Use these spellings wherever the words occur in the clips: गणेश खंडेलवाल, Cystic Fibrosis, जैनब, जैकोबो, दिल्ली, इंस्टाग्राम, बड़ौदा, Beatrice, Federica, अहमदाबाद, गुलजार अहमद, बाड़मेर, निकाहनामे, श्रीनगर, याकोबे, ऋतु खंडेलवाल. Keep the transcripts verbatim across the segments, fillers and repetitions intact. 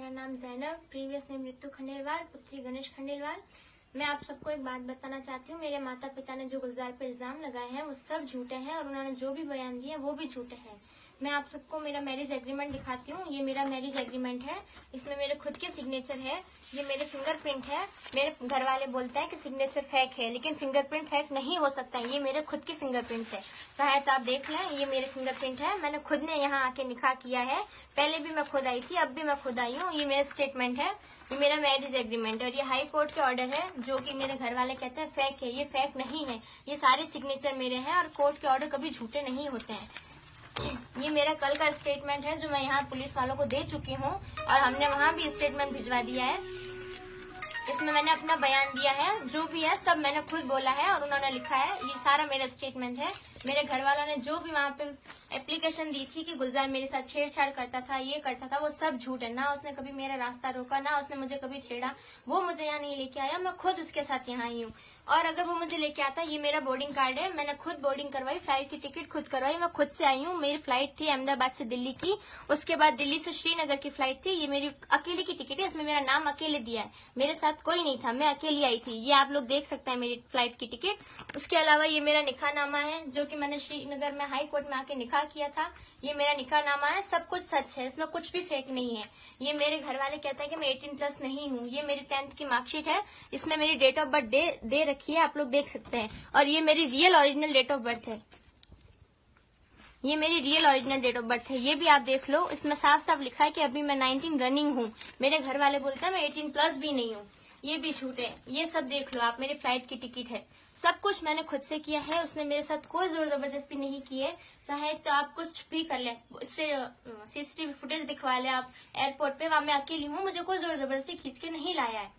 मेरा नाम जैनब, previous name ऋतु खंडेलवाल, पुत्री गणेश खंडेलवाल। मैं आप सबको एक बात बताना चाहती हूँ, मेरे माता पिता ने जो गुलजार पे इल्जाम लगाए हैं वो सब झूठे हैं और उन्होंने जो भी बयान दिए वो भी झूठे हैं। मैं आप सबको मेरा मैरिज एग्रीमेंट दिखाती हूँ। ये मेरा मैरिज एग्रीमेंट है, इसमें मेरे खुद के सिग्नेचर है, ये मेरे फिंगरप्रिंट है। मेरे घर वाले बोलते हैं कि सिग्नेचर फेक है, लेकिन फिंगरप्रिंट फेक नहीं हो सकता है। ये मेरे खुद के फिंगरप्रिंट्स है, चाहे तो आप देख लें, ये मेरे फिंगरप्रिंट है। मैंने खुद ने यहाँ आके निकाह किया है, पहले भी मैं खुद आई थी, अब भी मैं खुद आई हूँ। ये मेरा स्टेटमेंट है, ये मेरा मैरिज एग्रीमेंट है और ये हाई कोर्ट के ऑर्डर है जो कि मेरे घर वाले कहते हैं फेक है। ये फेक नहीं है, ये सारे सिग्नेचर मेरे हैं और कोर्ट के ऑर्डर कभी झूठे नहीं होते हैं। ये मेरा कल का स्टेटमेंट है जो मैं यहाँ पुलिस वालों को दे चुकी हूँ और हमने वहाँ भी स्टेटमेंट भिजवा दिया है। इसमें मैंने अपना बयान दिया है, जो भी है सब मैंने खुद बोला है और उन्होंने लिखा है। ये सारा मेरा स्टेटमेंट है। मेरे घर वालों ने जो भी वहाँ पे एप्लीकेशन दी थी कि गुलजार मेरे साथ छेड़छाड़ करता था, ये करता था, वो सब झूठ है। ना उसने कभी मेरा रास्ता रोका, ना उसने मुझे कभी छेड़ा। वो मुझे यहाँ नहीं लेके आया, मैं खुद उसके साथ यहाँ आई हूँ। और अगर वो मुझे लेके आता, ये मेरा बोर्डिंग कार्ड है, मैंने खुद बोर्डिंग करवाई, फ्लाइट की टिकट खुद करवाई, मैं खुद से आई हूँ। मेरी फ्लाइट थी अहमदाबाद से दिल्ली की, उसके बाद दिल्ली से श्रीनगर की फ्लाइट थी। ये मेरी अकेले की टिकट है, इसमें मेरा नाम अकेले दिया है, मेरे साथ कोई नहीं था, मैं अकेली आई थी। ये आप लोग देख सकते हैं मेरी फ्लाइट की टिकट। उसके अलावा ये मेरा निकाहनामा है जो कि मैंने श्रीनगर में हाई कोर्ट में आके निकाह किया था। ये मेरा निकाहनामा है, सब कुछ सच है, इसमें कुछ भी फेक नहीं है। ये मेरे घर वाले कहते हैं कि मैं अठारह प्लस नहीं हूँ। ये मेरी टेंथ की मार्कशीट है, इसमें मेरी डेट ऑफ बर्थ दे, दे रखी है, आप लोग देख सकते हैं। और ये मेरी real original date of birth है, ये मेरी real original date of birth है, ये भी आप देख लो। इसमें साफ साफ लिखा है कि अभी मैं नाइनटीन रनिंग हूँ। मेरे घर वाले बोलते हैं मैं एटीन प्लस भी नहीं हूँ, ये भी झूठ है। ये सब देख लो आप, मेरी फ्लाइट की टिकट है, सब कुछ मैंने खुद से किया है। उसने मेरे साथ कोई जोर जबरदस्ती नहीं की है। चाहे तो आप कुछ भी कर ले, सीसीटीवी फुटेज दिखवा ले आप एयरपोर्ट पे, वहां मैं अकेली हूँ, मुझे कोई जोर जबरदस्ती खींच के नहीं लाया है।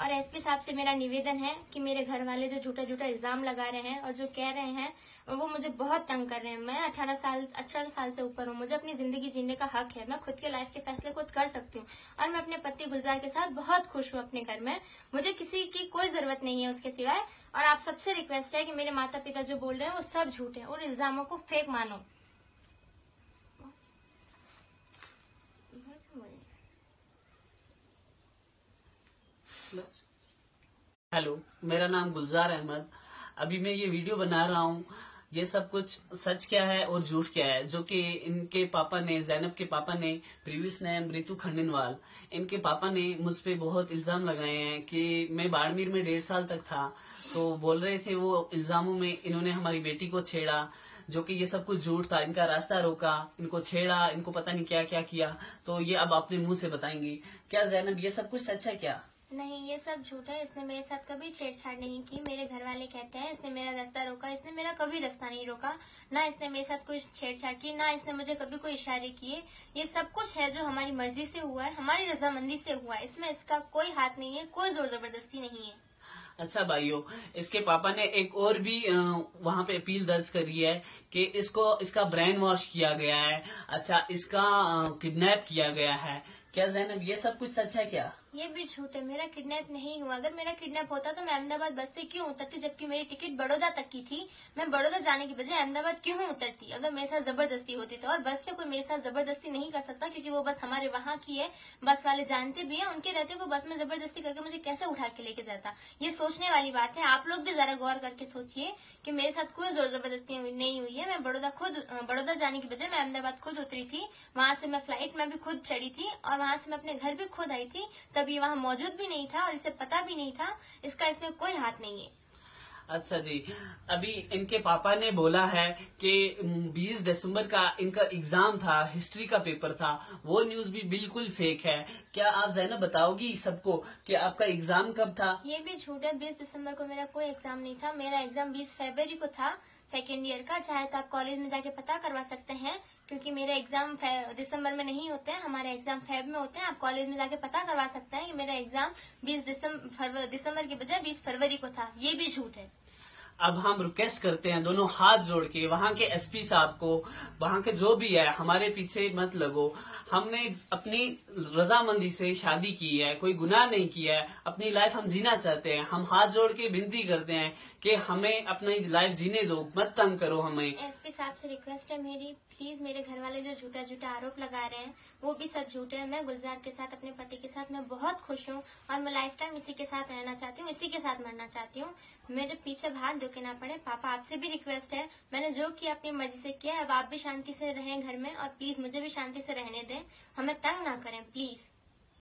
और एसपी साहब से मेरा निवेदन है कि मेरे घर वाले जो झूठा झूठा इल्जाम लगा रहे हैं और जो कह रहे हैं वो मुझे बहुत तंग कर रहे हैं। मैं अठारह साल अठारह साल से ऊपर हूँ, मुझे अपनी जिंदगी जीने का हक है, मैं खुद के लाइफ के फैसले खुद कर सकती हूँ। और मैं अपने पति गुलजार के साथ बहुत खुश हूँ अपने घर में, मुझे किसी की कोई जरूरत नहीं है उसके सिवाय। और आप सबसे रिक्वेस्ट है कि मेरे माता पिता जो बोल रहे हैं वो सब झूठ है और इल्जामों को फेक मानो। हेलो, मेरा नाम गुलजार अहमद। अभी मैं ये वीडियो बना रहा हूँ। ये सब कुछ सच क्या है और झूठ क्या है, जो कि इनके पापा ने, जैनब के पापा ने, प्रीवियस नेम ऋतु खंडेलवाल, इनके पापा ने मुझ पे बहुत इल्जाम लगाए हैं कि मैं बाड़मेर में डेढ़ साल तक था। तो बोल रहे थे वो इल्जामों में इन्होंने हमारी बेटी को छेड़ा, जो कि ये सब कुछ झूठ था। इनका रास्ता रोका, इनको छेड़ा, इनको पता नहीं क्या क्या किया। तो ये अब अपने मुंह से बताएंगे। क्या जैनब, ये सब कुछ सच है क्या? नहीं, ये सब झूठ है। इसने मेरे साथ कभी छेड़छाड़ नहीं की। मेरे घर वाले कहते हैं इसने मेरा रास्ता रोका, इसने मेरा कभी रास्ता नहीं रोका। ना इसने मेरे साथ कोई छेड़छाड़ की, ना इसने मुझे कभी कोई इशारे किए। ये सब कुछ है जो हमारी मर्जी से हुआ है, हमारी रजामंदी से हुआ है, इसमें इसका कोई हाथ नहीं है, कोई जोर जबरदस्ती नहीं है। अच्छा भाइयों, इसके पापा ने एक और भी वहाँ पे अपील दर्ज करी है कि इसको, इसका ब्रेन वॉश किया गया है, अच्छा इसका किडनैप किया गया है। क्या जैनब, ये सब कुछ सच है क्या? ये भी झूठ है, मेरा किडनैप नहीं हुआ। अगर मेरा किडनैप होता तो मैं अहमदाबाद बस से क्यों उतरती, जबकि मेरी टिकट बड़ौदा तक की थी। मैं बड़ौदा जाने की बजाय अहमदाबाद क्यों उतरती अगर मेरे साथ जबरदस्ती होती तो? और बस से कोई मेरे साथ जबरदस्ती नहीं कर सकता, क्योंकि वो बस हमारे वहाँ की है, बस वाले जानते भी है, उनके रहते को बस में जबरदस्ती करके मुझे कैसे उठा के लेके जाता। ये सोचने वाली बात है, आप लोग भी जरा गौर करके सोचिए कि मेरे साथ कोई जोर जबरदस्ती नहीं हुई है। मैं बड़ौदा खुद, बड़ौदा जाने की बजाय मैं अहमदाबाद खुद उतरी थी, वहाँ से मैं फ्लाइट में भी खुद चढ़ी थी और वहाँ से मैं अपने घर भी खुद आई थी। तभी वहाँ मौजूद भी नहीं था और इसे पता भी नहीं था, इसका इसमें कोई हाथ नहीं है। अच्छा जी, अभी इनके पापा ने बोला है कि बीस दिसंबर का इनका एग्जाम था, हिस्ट्री का पेपर था, वो न्यूज भी बिल्कुल फेक है। क्या आप जैनब बताओगी सबको कि आपका एग्जाम कब था? ये भी झूठ है, बीस दिसंबर को मेरा कोई एग्जाम नहीं था। मेरा एग्जाम बीस फरवरी को था, सेकेंड ईयर का। चाहे तो आप कॉलेज में जाके पता करवा सकते हैं, क्योंकि मेरे एग्जाम दिसंबर में नहीं होते हैं, हमारे एग्जाम फेब में होते हैं। आप कॉलेज में जाके पता करवा सकते हैं कि मेरा एग्जाम बीस दिसंबर की बजाय बीस फरवरी को था। ये भी झूठ है। अब हम रिक्वेस्ट करते हैं दोनों हाथ जोड़ के वहां के एसपी साहब को, वहां के जो भी है, हमारे पीछे मत लगो। हमने अपनी रजामंदी से शादी की है, कोई गुनाह नहीं किया है, अपनी लाइफ हम जीना चाहते हैं। हम हाथ जोड़ के विनती करते हैं कि हमें अपनी लाइफ जीने दो, मत तंग करो हमें। एसपी साहब से रिक्वेस्ट है मेरी, प्लीज मेरे घर वाले जो झूठा झूठा आरोप लगा रहे हैं वो भी सब झूठे हैं। मैं गुलजार के साथ, अपने पति के साथ मैं बहुत खुश हूँ और मैं लाइफ टाइम इसी के साथ रहना चाहती हूँ, इसी के साथ मरना चाहती हूँ। मेरे पीछे हाथ धोके ना पड़े। पापा आपसे भी रिक्वेस्ट है, मैंने जो किया अपनी मर्जी से किया है, अब आप भी शांति से रहें घर में और प्लीज मुझे भी शांति से रहने दें, हमें तंग ना करें प्लीज।